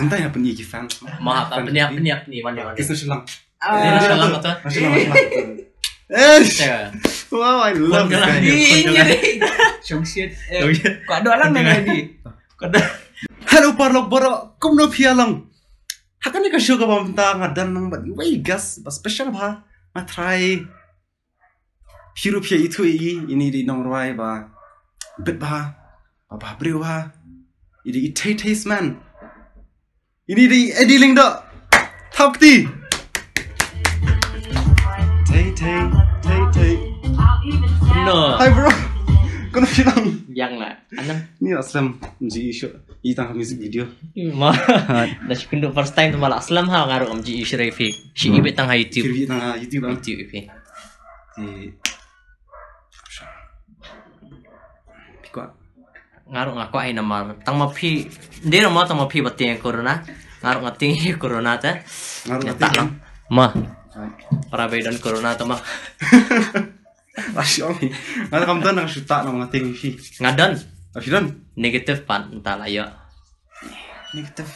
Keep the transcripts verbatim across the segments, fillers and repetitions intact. Sentai na pun iki fans. Maaf, peniak peniak nih mana mana. Kisah selang. Kisah selang atau? Kisah selang. Eh, wow, I love it. Shongshit. Kau ada orang yang lagi. Kau ada. Halo parlok borok, kum no pialang. Hakane kasih kau pamta ngadan nang badi. Wei gas, bas special bah. Matrai. Hirup ya itu ini ini di nongrai bah. Bet bah, bah beriu bah. Ini ite taste man. Ini di Eddie Lyngdoh. Takti. Hey, hey, hey. No. Hi bro. Kau nak film? Yang nak. Anak. Ni Aslam. Ji isu. Ini tangkap music video. Mah. Dah cukup untuk first time tu malah Aslam ha ngaruh om Ji isu Rafi. Si ibet tangkap YouTube. Ibet tangkap YouTube lah. YouTube Rafi. Pikuat. Ngaruh ngaku ahi nama. Tang mapi. Dia nama tang mapi batin corona. Ngaruh ngating corona tu. Ngaruh ngating. Mah. Parabaidan corona atau mah? Asyik ni. Ada kamu tuan nak suta nak ngating sih? Ngadan? Asyik negatif pan entah lah ya. Negatif.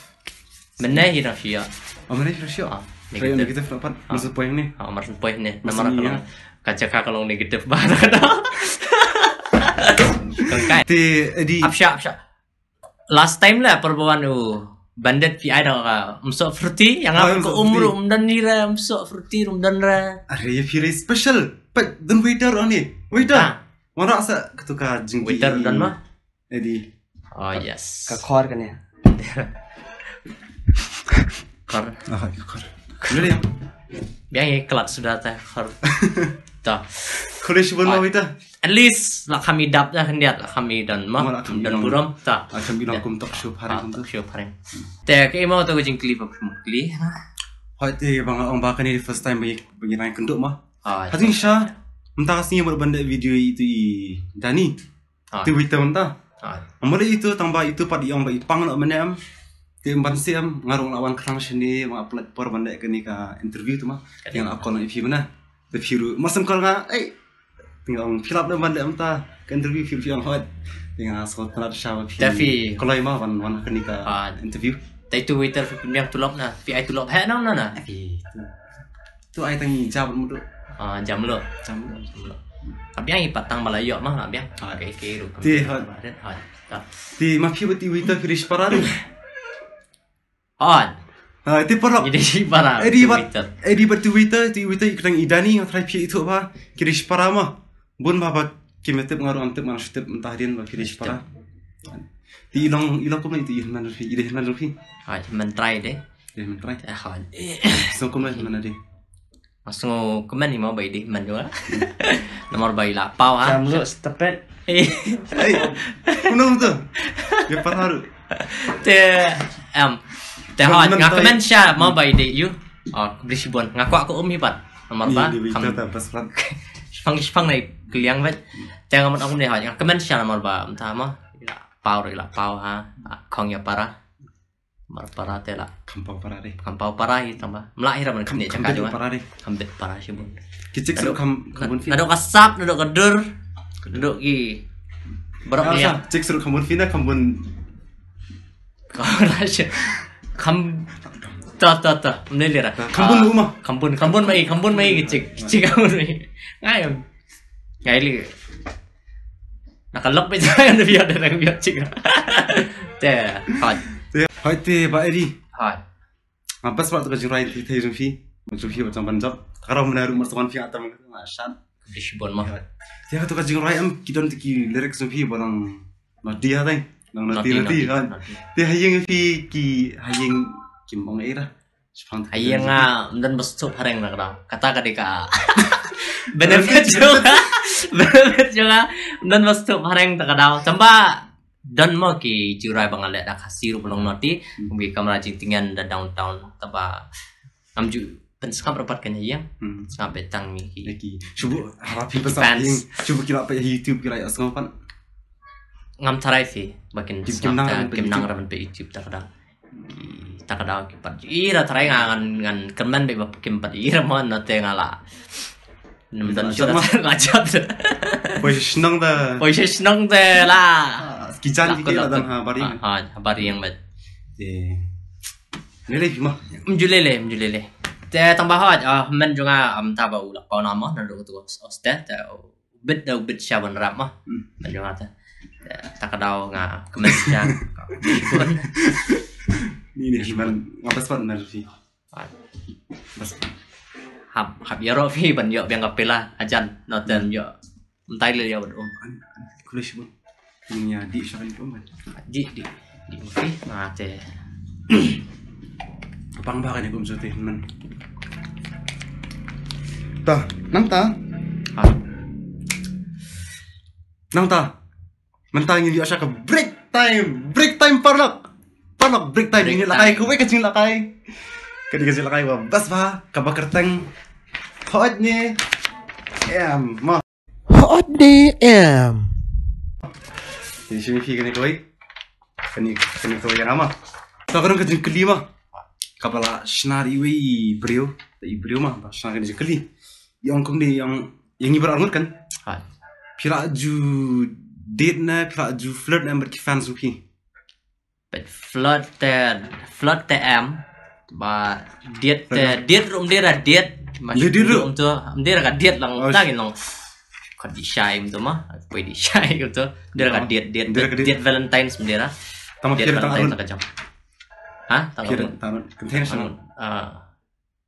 Mana yang rasa? Oh mana yang rasa? Negatif apa? Maksud poin ni? Ah maksud poin ni. Nama kalau kaca kak kalau negatif banget dah. Kengkai. Di. Absya absya. Last time lah perbawaan tu. Bandit pi ada ka umsok fruity yang aku umur umdan ni ra umsok fruity umdan ra are very special but then waiter on it waiter mana asa ketuka jing waiter dan mah jadi oh yes ka khor kan ya khor ah khor boleh ya yang kelat sudah teh khor ta khorish bon waiter at least lah kami dapatlah hendak lah kami dan mah dan buram tak. Akan bilang kumtok siap hari kumtok siap hari. Tapi kalau mahu tahu jengkli apa jengkli? Hati bang orang bahkan ini first time bagi bagi naik kenduk mah. Hati insya, entah kasihnya buat benda video itu i Dani. Itu video entah. Ambil itu tambah itu pada orang bagi pang nak menem. Tiap pansi am ngarung lawan kerang sini mah upload por benda kini ka interview tu mah. Yang aku nak interview mana? Interview macam kalau ngah eh. Tengok filap dah bandar entah, kan interview film yang hot, tengok soal pelat syawal. Tapi kalau ima wan wan kini ka interview. Tapi tu waiter yang tulap na, pi ai tulap heh nang nana. Tu ai tangi jam mudo. Ah jam lo, jam lo. Abang ini patang Melayu mah abang. Okay keiru. Ti hot, hot. Ti mafi beti waiter finish paradu. On. Ah itu perlu. Jadi parah. Edi bat, edi beti waiter, ti waiter ikutang idani yang terapi itu apa? Finish parama. Bun bapak kami tetap mengaruh antep mana tetap mentahrian bagi risparah. Di ilang ilang kau mana itu ilman rufi, ilman rufi. Hai, mentrai deh. Mentrai. Hai. So kau mana mana deh? Masuk kau mana ni mau bayi deh mandua. Nomor bayi lah. Pau ah. Kamu tu stepet. Eh, punau tu. Dia parah tu. Teh, em, teh hot. Ngaku mana sya mau bayi deh you. Oh, berisibon. Ngaku aku umi pat. Nomor ba. Kamu. Pang-pang naik keliang bet, jangan amat aku melihat. Yang kemen siapa nama ba, entah mah, pau rela pau ha, kongnya parah, mar parah tela. Kampau parah deh. Kampau parah itu tambah, melahir aman kembali cakap juga. Kampau parah deh. Kambet parah sih bun. Kicik suruh kam. Nado kasap, nado kedur, nado i. Berapa ya? Kicik suruh kambun fina kambun. Kau rasa kam. Tak tak tak, mana dia lah? Kampun rumah, kampun kampun mai, kampun mai kicik, kicik kampun mai. Ngayam, ngayli. Nak lop macam mana biar dia nak biar kicik. Teh, hot. Hot teh, Pak Edi. Hot. Apa sebab tu kejurai teh Jumfi? Jumfi macam Punjab. Kalau menaruh masakan Jumfi atas mereka macam. Bishbon mah. Tiada tu kejurai am kita untuk lirik Jumfi barang nadia teh, barang nadia nadia. Tiada yang Jumfi ki, yang Kimbang airah. Aiyah ngah, dan bersub hareng nak ram. Kata kadika. Benefit juga, benefit juga, dan bersub hareng tak kadau. Cuma dan mau ki curai bangal dah kasih rupelong nanti. Mungkin kamera jintingan dah downtown. Tapa amju penskap rapatkan aiyah. Sampai tang miki. Cuba harapi pesan. Cuba kira apa YouTube kira ya semua pan. Ngam tarai sih, makin senang. Kemenang ramen pe YouTube tak kadang. Tak ada kipat. Ira terai ngan ngan kemen beba kipat. Ira mana tengala. Nampak sudah ngajat. Posisi senang dah. Posisi senang dah lah. Kijan kita dah habari. Habari yang bet. lele cuma menjulele menjulele te tambah hot ah men juga am tahu lah kau nama dan dulu tu ostet bed dah bed siapa nerap mah men juga tu tak ada ngah kemasnya ini cuman ngapas pan nervi hab hab yaro fi ban yo biang kapela ajan noten yo entai le yo om kulish bu punya di syarif om di di di fi mate Pang bahkan ya kum sutih men. Ta, nang ta. Ah. Nang ta. Mentang ini asa ke break time, break time parlok. Parlok break time ini lakai kowe kecil lakai. Kadi kecil lakai wa bas ba kabakar teng. Hot ni. Em, ma. Hot ni em. Ini sini fi kene kowe. Kene kene kowe ya nama. Ta karung kecil kelima. Kapala senar iwi brio, brio mah senar ini sekali. Yang kong ni yang yang ibarat orang kan. Pira ju date na, pira ju flirt na berkifan suki. But flirt ter, flirt ter am, bah date ter date rum dia lah date. Date rum tu, um dia lah date lang, tangin lang. Kau di shy tu mah, kau di shy tu. Dia lah date date date Valentine sebenarnya. Date Valentine sekejam. Hah? Tangan kenteng senang. Ah,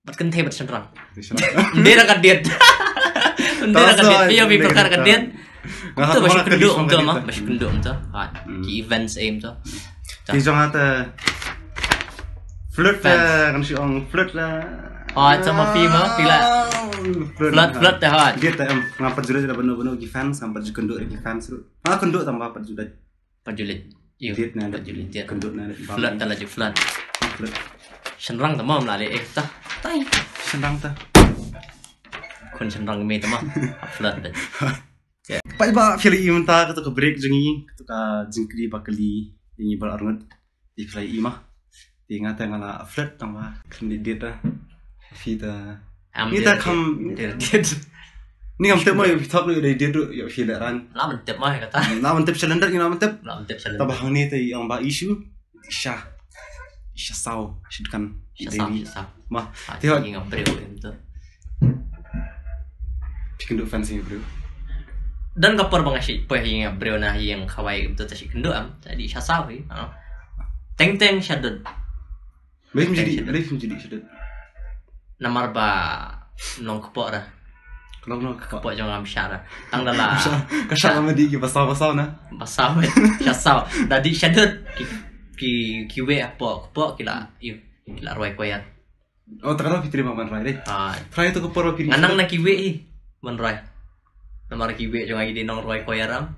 buat kenteng buat senang. Dia nak diet. Dia nak diet. Dia lebih perkara ke diet. Itu masih kenduk tu mah, masih kenduk tu. Ah, di events aim tu. Di jangan ada flirt lah, kan si orang flirt lah. Ah, sama pima, pila. Flirt, flirt dah hot. Dia tak ngapa jual jual benar-benar events, ngapa jual kenduk events tu. Ah, kenduk tambah perjulit, perjulit. Iya, perjulit dia kendut nada. Flat, kalau je flat, flat. Senang teman melalui ekta, tay. Senang ta. Kon senang me teman, flat deh. Pak iba kiri imta kita ke break jengi, kita ke jengkli pakli, jengi balarungat, ikhlai imah. Ingat yang ala flat tambah kendit dah, kita. Ini tak ham. Ni kamu tep mai top ni ada dia tu, ya fileran. Lah mentep mai kata. Lah mentep selender, ni lah mentep. Lah mentep selender. Tabah ni tu yang bah isu, isha, isha saw, sedkan. Isha saw, isha. Mah, tiap hari ngam beriu itu. Kenduk fancy beriu. Dan kapur bangasih, pergi ngam beriu nah yang kawaii itu tadi kenduk am, tadi isha saw ni. Teng teng sedut. Baik menjadi, baik menjadi sedut. Namar bah nongkepok dah. Kalau nak kapok jangan bicara, tanggalah. Kesal sama dia, pasal pasal na. Pasal, pasal. Tadi sedut, ki kiwe kapok kapok kila, kila ruai koyan. Oh terkadang fitri makan ruai deh. Ah, ruai tu kapok ruai. Anang nak kiwe i, makan ruai. Nama kiwe jangan ide nong ruai koyaram.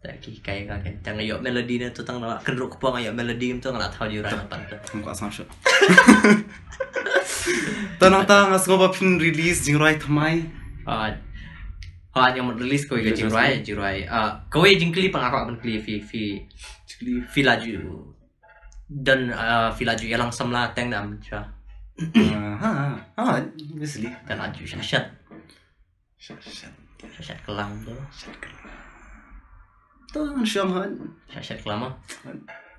Tapi kayak kayak, jangan yok melodi na tu tanggalah keruk kapok ayok melodi itu tanggalah tahu jurang apa tu. Muka samsut. Tanang tanang asal bapin release jeng ruai thamai. Ah, ah yang menulis kau yang jirai, jirai. Ah, kau yang jengkli pengarap jengkli, fi fi, jengkli filaju dan ah filaju yang langsam lah teng dah macam. Ah, ah, mesti dan aju syasat, syasat, syasat kelam tu, syasat kelam. Tu syamhan, syasat kelam.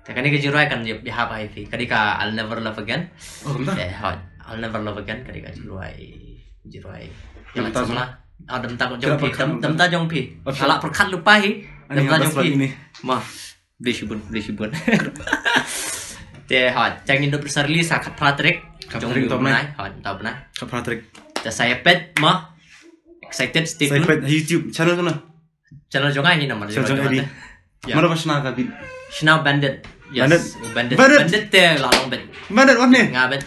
Tapi kan ini jirai kan dia apa fi? Kadika I'll never love again. Oh, betul. Hot, I'll never love again. Kadika jirai. Jirai, yang macam mana? Ada mentang jongpi, mentang jongpi. Kalau perkat lupa hi, mentang jongpi. Mah, beli sibun, beli sibun. Teh, hot. Jangan hidup berseri sakat Patrick. Jongpi tahu mana? Hot, tahu mana? Sakat Patrick. Dah saya pet, mah. Excited, stay tune. Saya pet YouTube. Channel mana? Channel jongai ni nama. Channel jongai. Mana pasna kabin? Pasna Bandit. Bandit, Bandit, Bandit teh lalong Bandit. Bandit apa ni? Ngabit.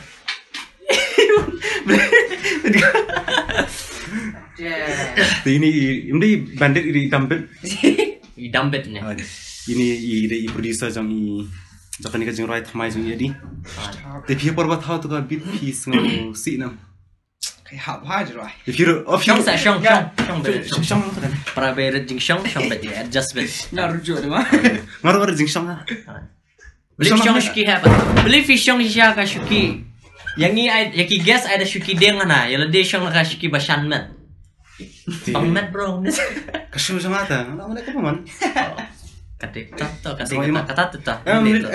Ini ini Bandit ini dambet, ini dambetnya. Ini ini produser yang ini jangan ni kerjeng right mai jangan jadi. Tapi perbuat hal tu kan bit piece ngau si nam. Kayak apa aja lah. If you option saya syong syong syong berdiri. Syong tu kan. Perabai jeng syong syong berdiri adjust berdiri. Narujo tu mah. Ngaruh ada jeng syong lah. Belief syong shuki apa? Belief syong siapa shuki? Yang ni, yang ki guess ada shuki dia ngana, yang lede syong nak shuki basan met. Bang met bro, kesian sangat ah. Lama lagi pun. Kata kata kata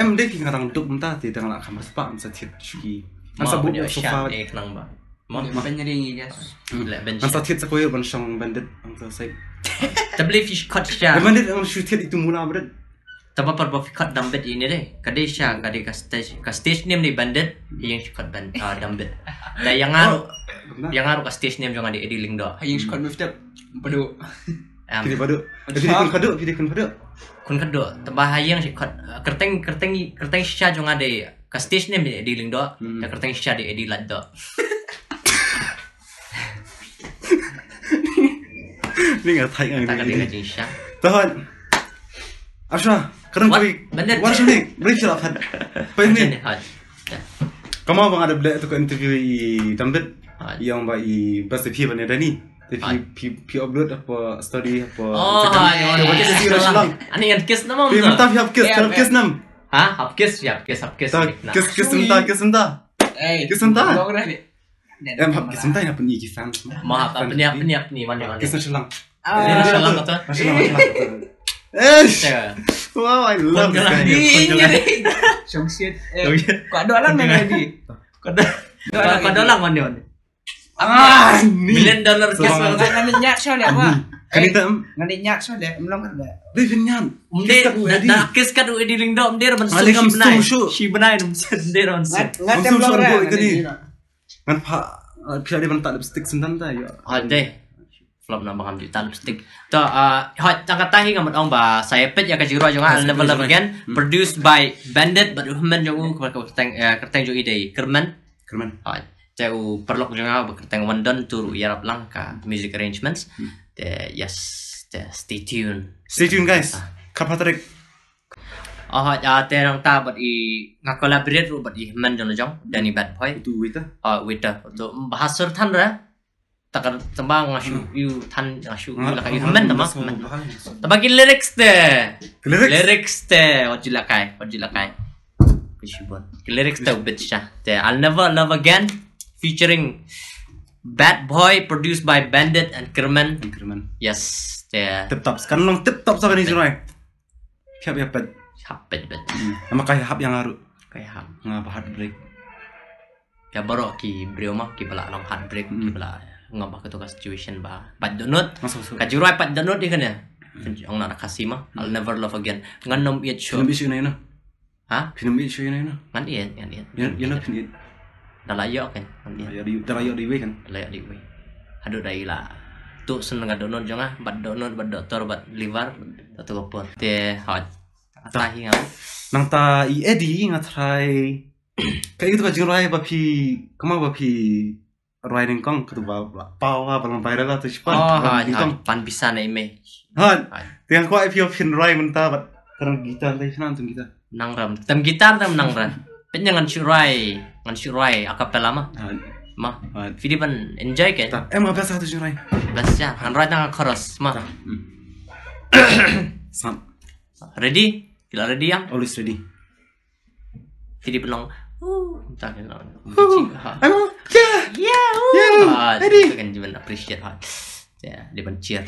em dek ngarang duk mentah di tengah kamar sepak sa cit suki. Masa bu sofa ek nang ba. Mon makanya ringi ya. Masa cit sekoi ban song bandit ang sai. Tabli fish cut sha. Bandit ang shoot itu mula bandit. Tapi perbuat fikat dambet ini deh, kadai siang kadai kastage kastage name nih bandit, yang fikat band dambet. Nah yang ngaruh, yang ngaruh kastage name jangan di Eddie Lyngdoh. Yang fikat muftab, padu, jadi padu, jadi kun kado, jadi kun kado, kun kado. Tambah yang fikat kerteng kerteng kerteng siang jangan di kastage name di Eddie Lyngdoh, dan kerteng siang di Eddie Lyngdoh. Ini nggak tayang. Tak ada lagi siang. Tahan, Asha. Kerang kui, waras ni, beri silakan. Pain ni. Kamu abang ada bela tu ke interview i Tambet, yang baik bahasa P bandar ni, P P upload apa story apa. Oh, macam tu siapa lang? Ani yang kes nama. P mentah siapa kes? Siapa kes nama? Hah, siapa kes? Siapa kes? Siapa kes? Kes kes mentah, kes mentah. Eh, kes mentah. Em, kes mentah ni apa ni kisah? Maaf, apa ni apa ni apa ni mana mana. Kes siapa lang? Kes siapa lang betul? Eh, wow, I love ini. Songsit. Kau doalan mana ni? Kau doalan. Kau doalan mana ni? Ah, million dollar kes mana? Ngan nyak soalnya apa? Kanita, ngan nyak soalnya. Belum ada. Belum nyak. Umde, nak kes kadu Eddie Lyngdoh umde ramen susu benai. Si benai umde ramen susu. Ngan tem belum ada. Ngan pak, pihak dia bentak lipstick sendan dah. Ada. Belum nambah ambil talip stick. Tuh, hot tangkatahi kamu tahu bah. Saya pet yang kecil ruang jangan level level kan. Produced by Bandit, berhubungan jauh kepada kerteng kerteng jauh ide. Kerman, Kerman. Hot. Jauh perlu jangan berkerteng London turu Arab Langka. Music arrangements. The yes, the stay tune. Stay tune guys. Kapatrick. Oh, hot. Terang tak beri ngak collaborate buat berhubungan jauh jauh. Danny bad bhoi. Itu waiter. Oh waiter. Untuk bahasa tan lah. Takkan sembang ngasih you tan ngasih you lakai you teman teman teman. Tapi lyrics deh, lyrics deh, wajib lakai, wajib lakai. Kesibuan. Lyrics deh ubetnya. Deh, I'll never love again, featuring Bad Bhoi, produced by Bandit and Kerman. Kerman. Yes, deh. Tip top. Sekarang long tip top sekarang ni cerai. Siapa yang pet? Siapa pet pet? Nama kayak hap yang haru. Kayak hap. Ngapa heartbreak? Ya baru ki beliau mah ki belak long heartbreak ki belak. Ngabah ketua situation bah. Pat donut. Kajurai pat donut ikan ya. Yang nak kasih mah. I'll never love again. Ngan nom iat show. Nom iat show naina. Hah? Nom iat show naina. Ngan iat, ngan iat. Yang nak iat. Dah layak kan? Dah layak diwe kan? Dah layak diwe. Aduh dah ilah. Tu seneng donut jangan. Pat donut, pat doktor, pat liver, pat kopor. Teh hot. Tahi ngam. Nang ta i Eddie ngatrai. Kayak itu kajurai bapi. Kamu bapi. Riding kong ketua pawa paling viral lah tu cepat. Oh, hah, pan pisan ni me. Hah, tiang kuat P O V Roy mentah, bat terang gitar tapi senang tu gitar. Nangram, tem gitar tem nangran. Penjangan Roy, ngan Roy, akap pelama. Mah, video pan enjoy ke? Em apa satu Roy? Belasnya, ngan Roy tengah keras, mah. Sam, ready? Kila ready yang? Always ready. Video penong. Tak kenal. Emang, yeah, yeah, yeah. Ready? Itu kan cuman appreciate hot. Ya, dia pun cheer.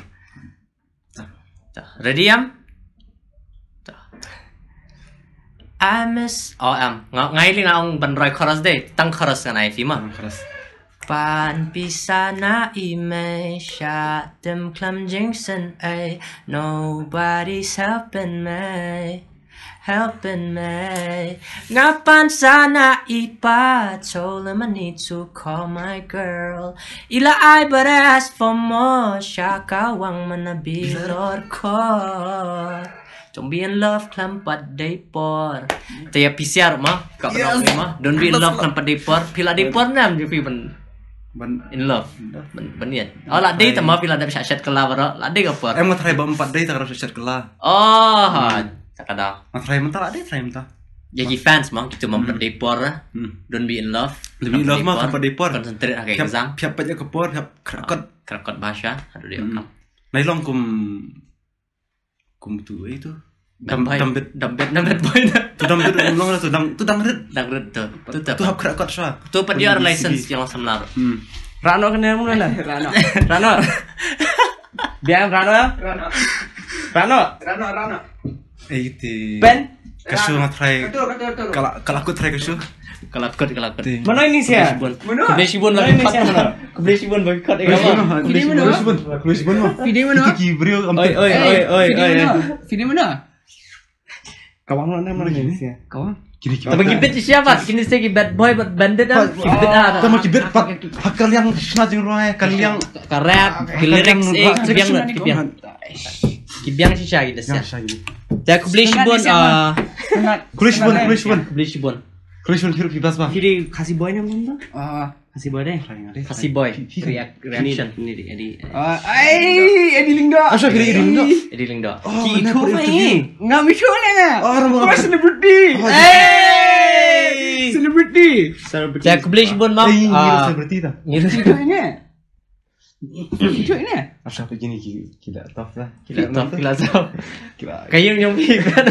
Ready am? I miss. Oh am, ngaili ngaung benroy chorus deh. Tang chorus kan I filmah. Chorus. Pan pisana ime shot them clam Jameson ay nobody's helping me. Helping me. Ngapan sana ipa told him I need to call my girl. Ila I but asked for more. Shaka wang manabilor ko. Don't be in love klampat depor. Taya P C R mah. Kau pernah mah. Don't be in love klampat depor. Pila depor nam jepi ben. In love, benian. Oh, ladai tambah pila ada syashat kelah berok. Ladai kapor. Emang terakhir empat day tak ada syashat kelah. Oh. Kadang matrai mentah ada matrai mentah jadi fans mah kita memperdepor lah don't be in love lebih love mah memperdepor konsentrate agak exam siapa aja kepor siapa kerakot kerakot bahasa aduh dia nak naik long kum kum tu itu dambet dambet dambet dambet boy tu dambet long lah tu dang tu dangret dangret tu tu tu hab kerakot sah tu pediar license yang samalar Rano kena mula lah Rano Rano dia Rano Rano Rano Rano Iti. Ben. Kesu nggak try. Kalau kalau aku try kesu. Kalau aku kalau aku. Mana ini sih? Kebesibon lagi cut mana? Kebesibon bagi cut. Video mana? Kebesibon mana? Video mana? Video mana? Oi oi oi oi oi. Video mana? Kawang mana mana ini sih? Kawang. Tapi kibet siapa? Kini saya kibet boy, bandit ah. Kibet ah. Tapi kibet pak. Hakal yang senajung ruangnya, kali yang karet, kiliring, kibiang, kibiang. Kibiang sih saya gitu sih. Saya kubeli sibon ah. Kubeli sibon, kubeli sibon, kubeli sibon. Kubeli sibon hirup kibas bang. Kiri kasih boy nih bang. Ah, kasih boy deh. Kasih boy. React reaction ini di Eddie. Ah, Eddie Lyngdoh. Asal kiri Eddie Lyngdoh. Eddie Lyngdoh. Kiri kau main. Nggak misalnya. Kau selebriti. Selebriti. Selebriti. Saya kubeli sibon bang. Ah, selebriti dah. Selebritinya. Itu ini asal begini kita top lah kita top kita top kayak yang nyompi kan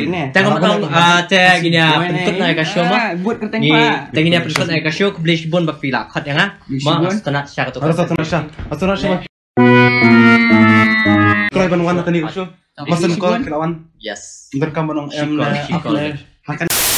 ini tengok tengok cek gini ya pentut naik kasio mah buat kenteng pak gini ya pentut naik kasio beli sibon bak pila kat yang ah mah astana syar tu kan astana syar astana syar kalau iban wan tadi kasio pasen kau kelawan yes terkam benong em lah